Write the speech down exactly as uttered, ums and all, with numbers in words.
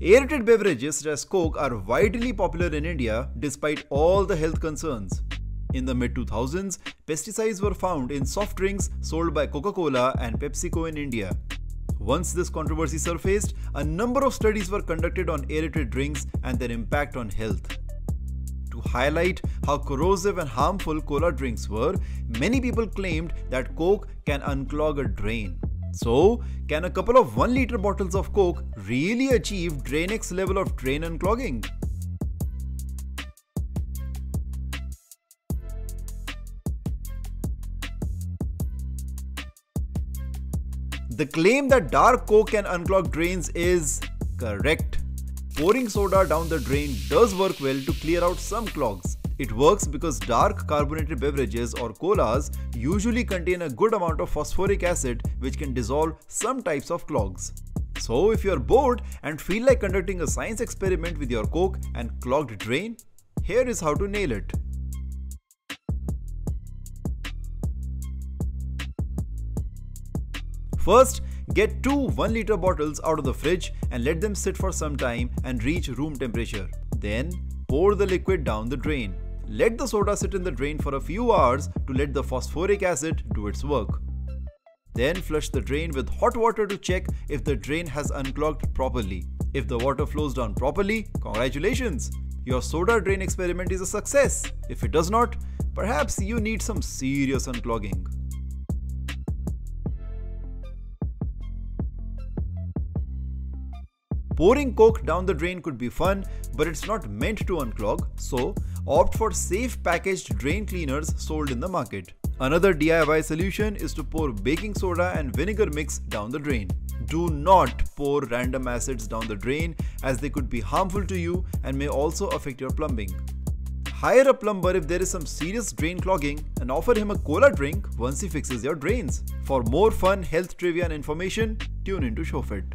Aerated beverages such as Coke are widely popular in India despite all the health concerns. In the mid two thousands, pesticides were found in soft drinks sold by Coca-Cola and PepsiCo in India. Once this controversy surfaced, a number of studies were conducted on aerated drinks and their impact on health. To highlight how corrosive and harmful cola drinks were, many people claimed that Coke can unclog a drain. So, can a couple of one liter bottles of Coke really achieve Drainex level of drain unclogging? The claim that dark Coke can unclog drains is correct. Pouring soda down the drain does work well to clear out some clogs. It works because dark carbonated beverages or colas usually contain a good amount of phosphoric acid which can dissolve some types of clogs. So if you're bored and feel like conducting a science experiment with your Coke and clogged drain, here is how to nail it. First, get two one liter bottles out of the fridge and let them sit for some time and reach room temperature. Then, pour the liquid down the drain. Let the soda sit in the drain for a few hours to let the phosphoric acid do its work. Then flush the drain with hot water to check if the drain has unclogged properly. If the water flows down properly, congratulations! Your soda drain experiment is a success. If it does not, perhaps you need some serious unclogging. Pouring Coke down the drain could be fun, but it's not meant to unclog, so opt for safe packaged drain cleaners sold in the market. Another D I Y solution is to pour baking soda and vinegar mix down the drain. Do not pour random acids down the drain as they could be harmful to you and may also affect your plumbing. Hire a plumber if there is some serious drain clogging and offer him a cola drink once he fixes your drains. For more fun health trivia and information, tune into ShowFit.